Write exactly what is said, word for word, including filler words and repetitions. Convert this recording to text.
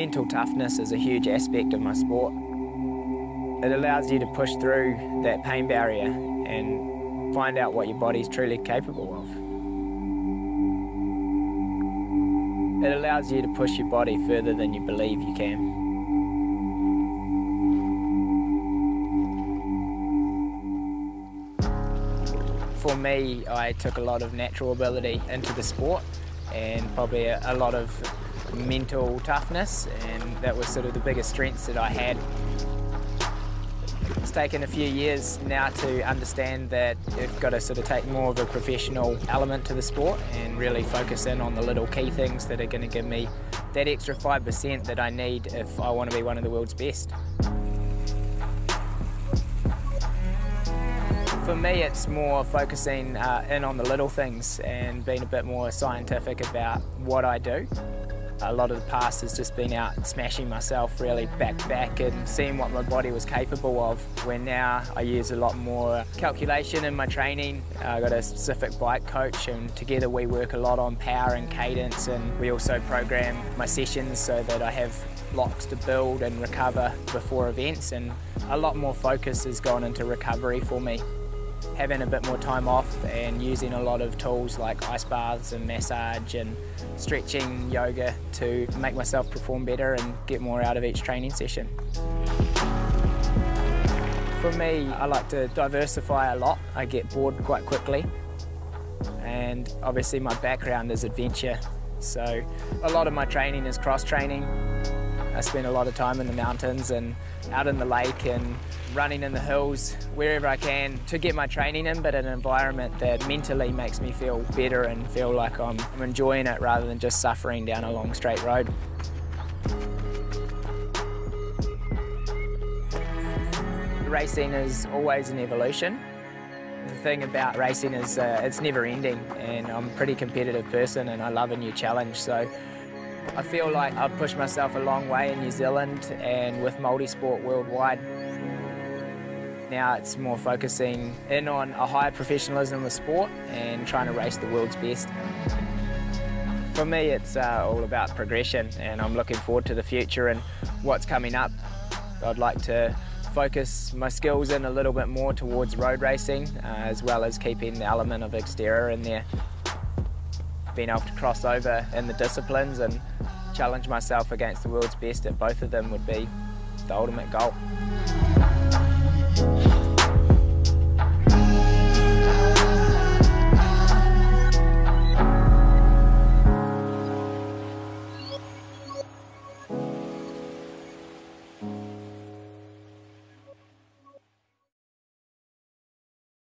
mental toughness is a huge aspect of my sport. It allows you to push through that pain barrier and find out what your body's truly capable of. It allows you to push your body further than you believe you can. For me, I took a lot of natural ability into the sport and probably a, a lot of mental toughness, and that was sort of the biggest strengths that I had. It's taken a few years now to understand that you've got to sort of take more of a professional element to the sport and really focus in on the little key things that are going to give me that extra five percent that I need if I want to be one of the world's best. For me, it's more focusing uh, in on the little things and being a bit more scientific about what I do. A lot of the past has just been out smashing myself really back back and seeing what my body was capable of, where now I use a lot more calculation in my training. I've got a specific bike coach, and together we work a lot on power and cadence, and we also program my sessions so that I have blocks to build and recover before events, and a lot more focus has gone into recovery for me. Having a bit more time off and using a lot of tools like ice baths and massage and stretching, yoga, to make myself perform better and get more out of each training session. For me, I like to diversify a lot. I get bored quite quickly, and obviously my background is adventure, so a lot of my training is cross-training. I spend a lot of time in the mountains and out in the lake and running in the hills, wherever I can, to get my training in, but in an environment that mentally makes me feel better and feel like I'm enjoying it rather than just suffering down a long straight road. Racing is always an evolution. The thing about racing is uh, it's never ending, and I'm a pretty competitive person and I love a new challenge, so I feel like I've pushed myself a long way in New Zealand and with multi-sport worldwide. Now it's more focusing in on a higher professionalism of sport and trying to race the world's best. For me, it's uh, all about progression, and I'm looking forward to the future and what's coming up. I'd like to focus my skills in a little bit more towards road racing, uh, as well as keeping the element of Exterra in there. Being able to cross over in the disciplines and challenge myself against the world's best at both of them would be the ultimate goal.